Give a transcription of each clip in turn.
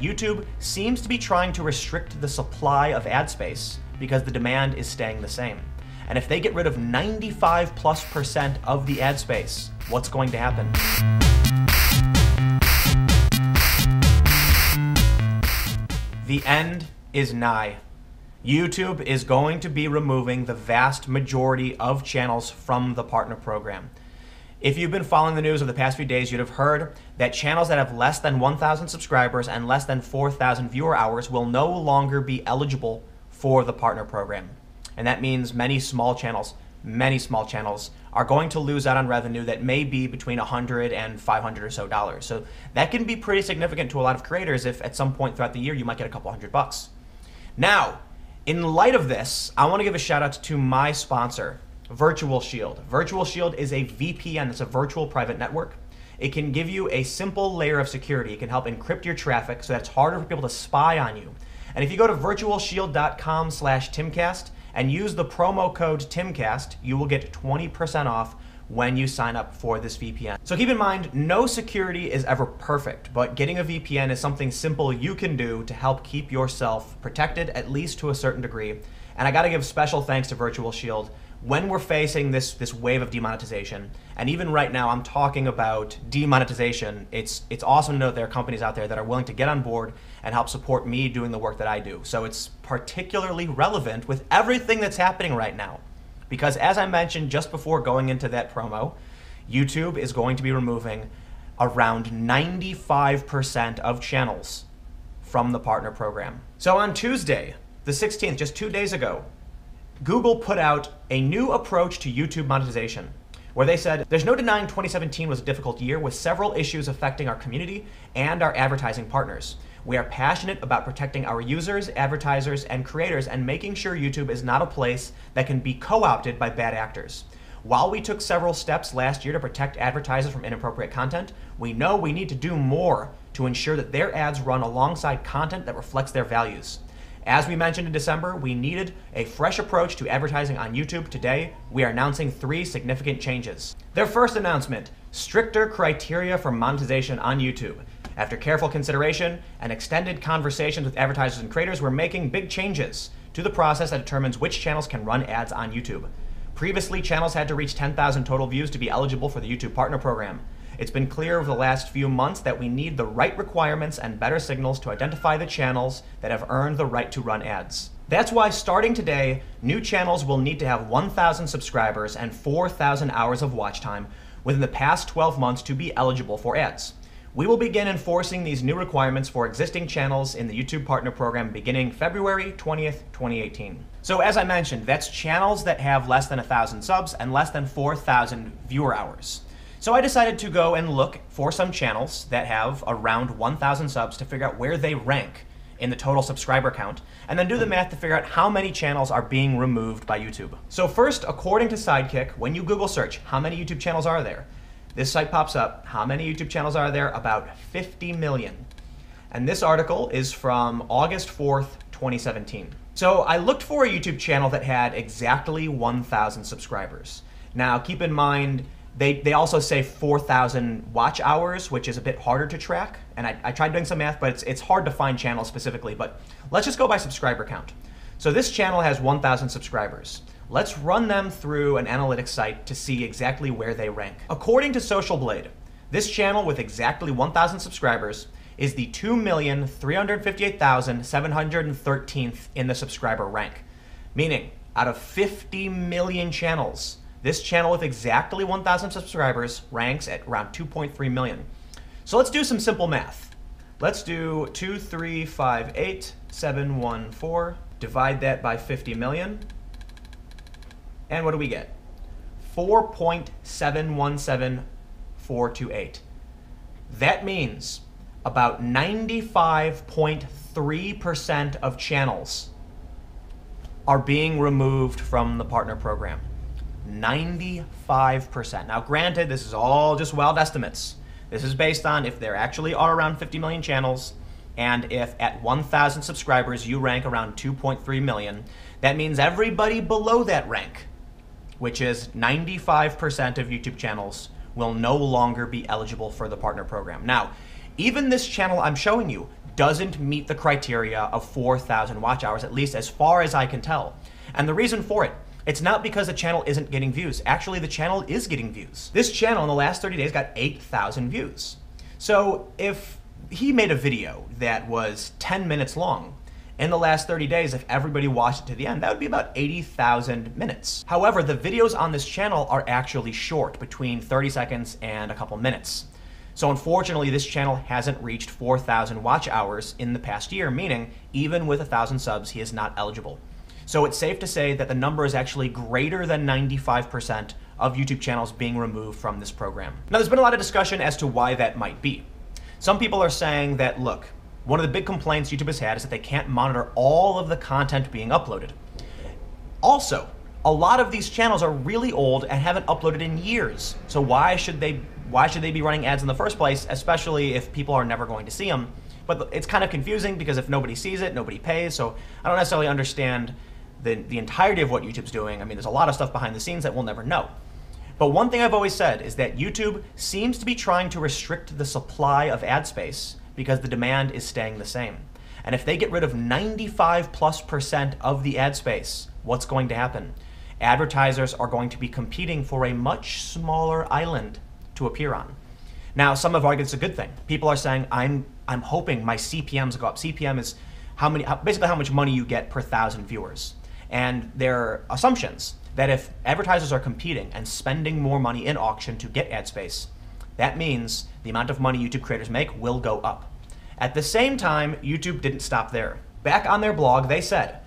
YouTube seems to be trying to restrict the supply of ad space because the demand is staying the same. And if they get rid of 95%+ of the ad space, what's going to happen? The end is nigh. YouTube is going to be removing the vast majority of channels from the partner program. If you've been following the news over the past few days, you'd have heard that channels that have less than 1,000 subscribers and less than 4,000 viewer hours will no longer be eligible for the partner program. And that means many small channels are going to lose out on revenue that may be between $100 and $500 or so dollars. So that can be pretty significant to a lot of creators if at some point throughout the year you might get a couple $100. Now, in light of this, I want to give a shout out to my sponsor, Virtual Shield. Virtual Shield is a VPN, it's a virtual private network. It can give you a simple layer of security. It can help encrypt your traffic so that it's harder for people to spy on you. And if you go to virtualshield.com/Timcast and use the promo code Timcast, you will get 20% off when you sign up for this VPN. So keep in mind, no security is ever perfect, but getting a VPN is something simple you can do to help keep yourself protected, at least to a certain degree. And I gotta give special thanks to Virtual Shield. When we're facing this wave of demonetization, and even right now I'm talking about demonetization, it's awesome to know that there are companies out there that are willing to get on board and help support me doing the work that I do. So it's particularly relevant with everything that's happening right now. Because as I mentioned just before going into that promo, YouTube is going to be removing around 95% of channels from the partner program. So on Tuesday, the 16th, just 2 days ago, Google put out a new approach to YouTube monetization, where they said, "There's no denying 2017 was a difficult year with several issues affecting our community and our advertising partners. We are passionate about protecting our users, advertisers, and creators and making sure YouTube is not a place that can be co-opted by bad actors. While we took several steps last year to protect advertisers from inappropriate content, we know we need to do more to ensure that their ads run alongside content that reflects their values. As we mentioned in December, we needed a fresh approach to advertising on YouTube. Today, we are announcing 3 significant changes. Their first announcement, stricter criteria for monetization on YouTube. After careful consideration and extended conversations with advertisers and creators, we're making big changes to the process that determines which channels can run ads on YouTube. Previously, channels had to reach 10,000 total views to be eligible for the YouTube Partner Program. It's been clear over the last few months that we need the right requirements and better signals to identify the channels that have earned the right to run ads. That's why starting today, new channels will need to have 1,000 subscribers and 4,000 hours of watch time within the past 12 months to be eligible for ads. We will begin enforcing these new requirements for existing channels in the YouTube Partner Program beginning February 20th, 2018. So as I mentioned, that's channels that have less than 1,000 subs and less than 4,000 viewer hours. So I decided to go and look for some channels that have around 1,000 subs to figure out where they rank in the total subscriber count, and then do the math to figure out how many channels are being removed by YouTube. So first, according to Sidekick, when you Google search, how many YouTube channels are there? This site pops up. How many YouTube channels are there? About 50 million. And this article is from August 4th, 2017. So I looked for a YouTube channel that had exactly 1,000 subscribers. Now keep in mind, they also say 4,000 watch hours, which is a bit harder to track. And I tried doing some math, but it's hard to find channels specifically. But let's just go by subscriber count. So this channel has 1,000 subscribers. Let's run them through an analytics site to see exactly where they rank. According to Social Blade, this channel with exactly 1,000 subscribers is the 2,358,713th in the subscriber rank. Meaning, out of 50 million channels, this channel with exactly 1,000 subscribers ranks at around 2.3 million. So let's do some simple math. Let's do 2,358,714, divide that by 50 million. And what do we get? 4.717428. That means about 95.3% of channels are being removed from the partner program. 95%. Now granted, this is all just wild estimates. This is based on if there actually are around 50 million channels, and if at 1,000 subscribers you rank around 2.3 million, that means everybody below that rank, which is 95% of YouTube channels, will no longer be eligible for the partner program. Now, even this channel I'm showing you doesn't meet the criteria of 4,000 watch hours, at least as far as I can tell. And the reason for it, it's not because the channel isn't getting views. Actually, the channel is getting views. This channel in the last 30 days got 8,000 views. So if he made a video that was 10 minutes long, in the last 30 days, if everybody watched it to the end, that would be about 80,000 minutes. However, the videos on this channel are actually short, between 30 seconds and a couple minutes. So unfortunately, this channel hasn't reached 4,000 watch hours in the past year, meaning even with 1,000 subs, he is not eligible. So it's safe to say that the number is actually greater than 95% of YouTube channels being removed from this program. Now, there's been a lot of discussion as to why that might be. Some people are saying that, look, one of the big complaints YouTube has had is that they can't monitor all of the content being uploaded. Also, a lot of these channels are really old and haven't uploaded in years. So why should they be running ads in the first place, especially if people are never going to see them? But it's kind of confusing because if nobody sees it, nobody pays. So I don't necessarily understand the entirety of what YouTube's doing. I mean, there's a lot of stuff behind the scenes that we'll never know. But one thing I've always said is that YouTube seems to be trying to restrict the supply of ad space because the demand is staying the same. And if they get rid of 95%+ of the ad space, what's going to happen? Advertisers are going to be competing for a much smaller island to appear on. Now, some have argued it's a good thing. People are saying, I'm hoping my CPMs go up. CPM is basically how much money you get per 1,000 viewers. And their assumptions that if advertisers are competing and spending more money in auction to get ad space, that means the amount of money YouTube creators make will go up. At the same time, YouTube didn't stop there. Back on their blog, they said,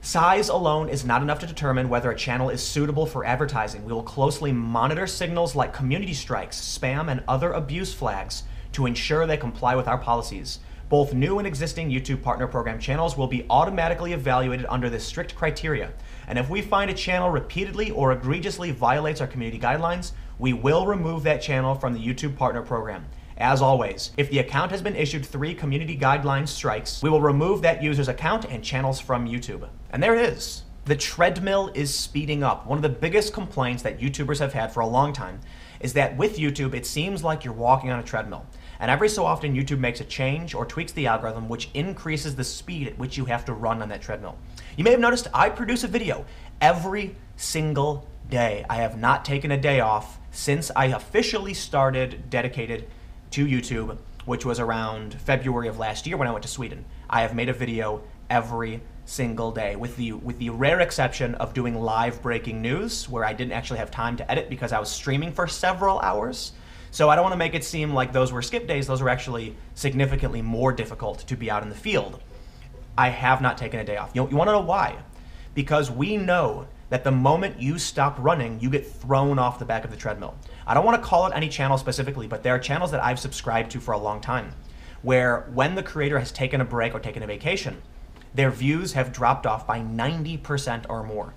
"Size alone is not enough to determine whether a channel is suitable for advertising. We will closely monitor signals like community strikes, spam, and other abuse flags to ensure they comply with our policies. Both new and existing YouTube Partner Program channels will be automatically evaluated under this strict criteria. And if we find a channel repeatedly or egregiously violates our community guidelines, we will remove that channel from the YouTube Partner Program. As always, if the account has been issued 3 community guideline strikes, we will remove that user's account and channels from YouTube." And there it is. The treadmill is speeding up. One of the biggest complaints that YouTubers have had for a long time is that with YouTube, it seems like you're walking on a treadmill. And every so often, YouTube makes a change or tweaks the algorithm, which increases the speed at which you have to run on that treadmill. You may have noticed I produce a video every single day. I have not taken a day off since I officially started dedicated to YouTube, which was around February of last year when I went to Sweden. I have made a video every single day, with the rare exception of doing live breaking news, where I didn't actually have time to edit because I was streaming for several hours. So I don't want to make it seem like those were skip days. Those were actually significantly more difficult to be out in the field. I have not taken a day off. You want to know why? Because we know that the moment you stop running, you get thrown off the back of the treadmill. I don't want to call out any channel specifically, but there are channels that I've subscribed to for a long time, where when the creator has taken a break or taken a vacation, their views have dropped off by 90% or more.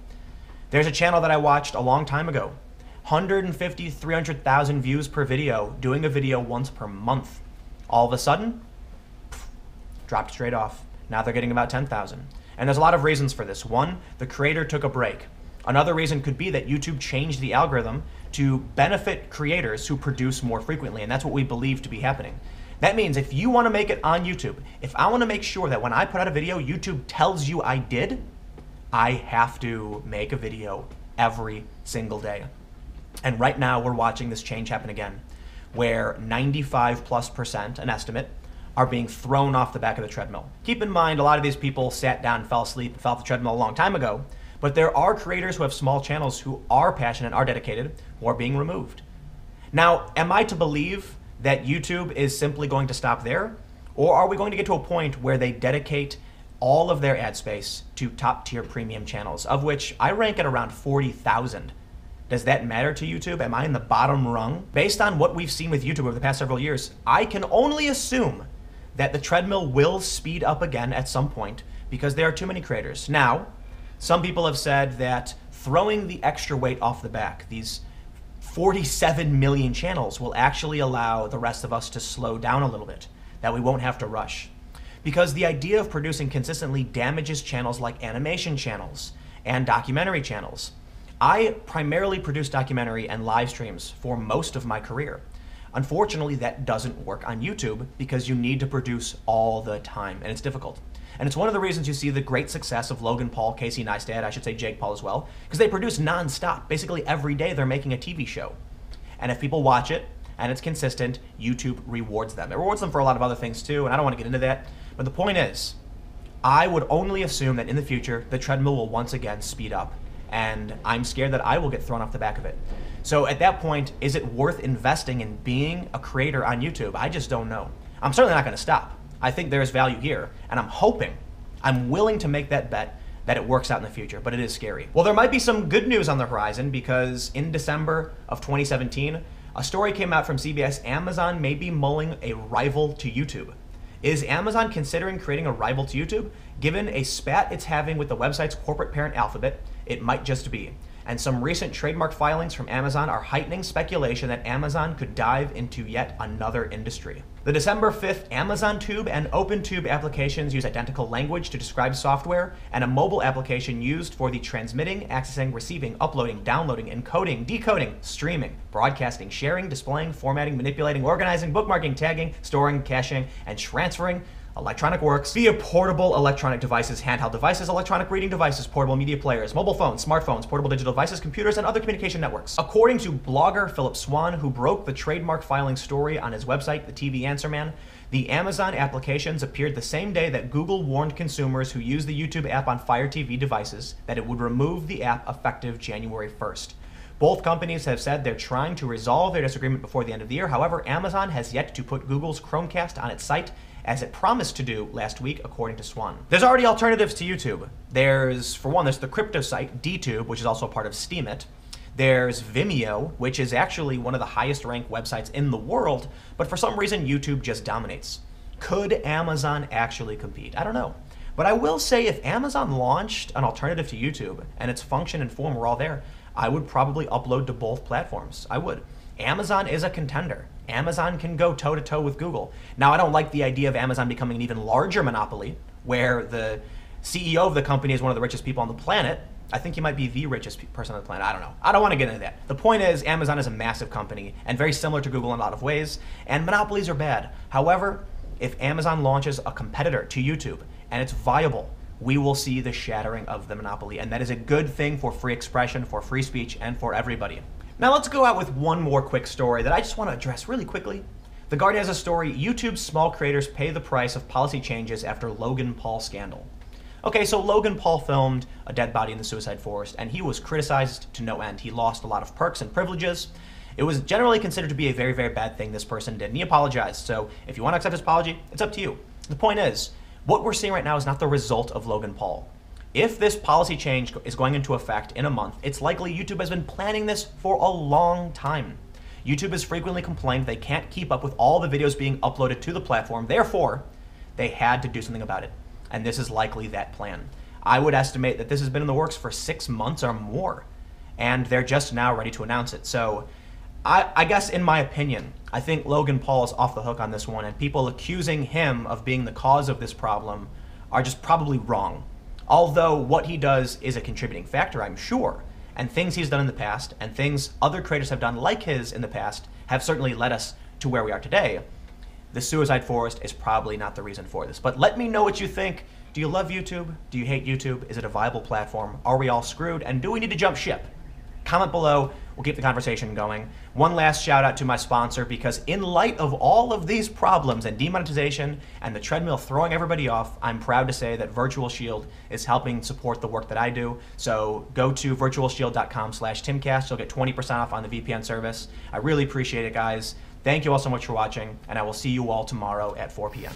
There's a channel that I watched a long time ago, 150, 300,000 views per video, doing a video once per month. All of a sudden, dropped straight off. Now they're getting about 10,000. And there's a lot of reasons for this. One, the creator took a break. Another reason could be that YouTube changed the algorithm to benefit creators who produce more frequently, and that's what we believe to be happening. That means if you want to make it on YouTube, if I want to make sure that when I put out a video, YouTube tells you I did, I have to make a video every single day. And right now we're watching this change happen again, where 95%+, an estimate, are being thrown off the back of the treadmill. Keep in mind, a lot of these people sat down, fell asleep, fell off the treadmill a long time ago, but there are creators who have small channels who are passionate, are dedicated, who are being removed. Now, am I to believe that YouTube is simply going to stop there? Or are we going to get to a point where they dedicate all of their ad space to top-tier premium channels, of which I rank at around 40,000? Does that matter to YouTube? Am I in the bottom rung? Based on what we've seen with YouTube over the past several years, I can only assume that the treadmill will speed up again at some point because there are too many creators. Now, some people have said that throwing the extra weight off the back, these 47 million channels, will actually allow the rest of us to slow down a little bit, that we won't have to rush. Because the idea of producing consistently damages channels like animation channels and documentary channels. I primarily produce documentary and live streams for most of my career. Unfortunately, that doesn't work on YouTube because you need to produce all the time, and it's difficult. And it's one of the reasons you see the great success of Logan Paul, Casey Neistat, I should say Jake Paul as well, because they produce nonstop. Basically every day they're making a TV show. And if people watch it and it's consistent, YouTube rewards them. It rewards them for a lot of other things too, and I don't want to get into that. But the point is, I would only assume that in the future, the treadmill will once again speed up. And I'm scared that I will get thrown off the back of it. So at that point, is it worth investing in being a creator on YouTube? I just don't know. I'm certainly not going to stop. I think there is value here, and I'm hoping, I'm willing to make that bet that it works out in the future, but it is scary. Well, there might be some good news on the horizon because in December of 2017, a story came out from CBS, Amazon may be mulling a rival to YouTube. Is Amazon considering creating a rival to YouTube? Given a spat it's having with the website's corporate parent Alphabet, it might just be. And some recent trademark filings from Amazon are heightening speculation that Amazon could dive into yet another industry. The December 5th Amazon Tube and OpenTube applications use identical language to describe software, and a mobile application used for the transmitting, accessing, receiving, uploading, downloading, encoding, decoding, streaming, broadcasting, sharing, displaying, formatting, manipulating, organizing, bookmarking, tagging, storing, caching, and transferring electronic works via portable electronic devices, handheld devices, electronic reading devices, portable media players, mobile phones, smartphones, portable digital devices, computers, and other communication networks. According to blogger Philip Swan, who broke the trademark filing story on his website, the TV Answer Man, the Amazon applications appeared the same day that Google warned consumers who use the YouTube app on Fire TV devices that it would remove the app effective January 1st. Both companies have said they're trying to resolve their disagreement before the end of the year. However, Amazon has yet to put Google's Chromecast on its site, as it promised to do last week, according to Swan. There's already alternatives to YouTube. There's, for one, there's the crypto site, DTube, which is also a part of Steemit. There's Vimeo, which is actually one of the highest ranked websites in the world, but for some reason, YouTube just dominates. Could Amazon actually compete? I don't know. But I will say if Amazon launched an alternative to YouTube, and its function and form were all there, I would probably upload to both platforms. I would. Amazon is a contender. Amazon can go toe-to-toe with Google. Now, I don't like the idea of Amazon becoming an even larger monopoly, where the CEO of the company is one of the richest people on the planet. I think he might be the richest person on the planet. I don't know. I don't want to get into that. The point is, Amazon is a massive company and very similar to Google in a lot of ways, and monopolies are bad. However, if Amazon launches a competitor to YouTube and it's viable, we will see the shattering of the monopoly, and that is a good thing for free expression, for free speech, and for everybody. Now let's go out with one more quick story that I just want to address really quickly. The Guardian has a story, YouTube's small creators pay the price of policy changes after Logan Paul scandal. Okay, so Logan Paul filmed a dead body in the suicide forest, and he was criticized to no end. He lost a lot of perks and privileges. It was generally considered to be a very, very bad thing this person did, and he apologized. So if you want to accept his apology, it's up to you. The point is, what we're seeing right now is not the result of Logan Paul. If this policy change is going into effect in a month, it's likely YouTube has been planning this for a long time. YouTube has frequently complained they can't keep up with all the videos being uploaded to the platform, therefore, they had to do something about it. And this is likely that plan. I would estimate that this has been in the works for 6 months or more, and they're just now ready to announce it. So I guess in my opinion, I think Logan Paul is off the hook on this one, and people accusing him of being the cause of this problem are just probably wrong. Although what he does is a contributing factor, I'm sure, and things he's done in the past and things other creators have done like his in the past have certainly led us to where we are today. The suicide forest is probably not the reason for this, but let me know what you think. Do you love YouTube? Do you hate YouTube? Is it a viable platform? Are we all screwed? And do we need to jump ship? Comment below. We'll keep the conversation going. One last shout out to my sponsor, because in light of all of these problems and demonetization and the treadmill throwing everybody off, I'm proud to say that Virtual Shield is helping support the work that I do. So go to virtualshield.com/Timcast. You'll get 20% off on the VPN service. I really appreciate it, guys. Thank you all so much for watching, and I will see you all tomorrow at 4 p.m.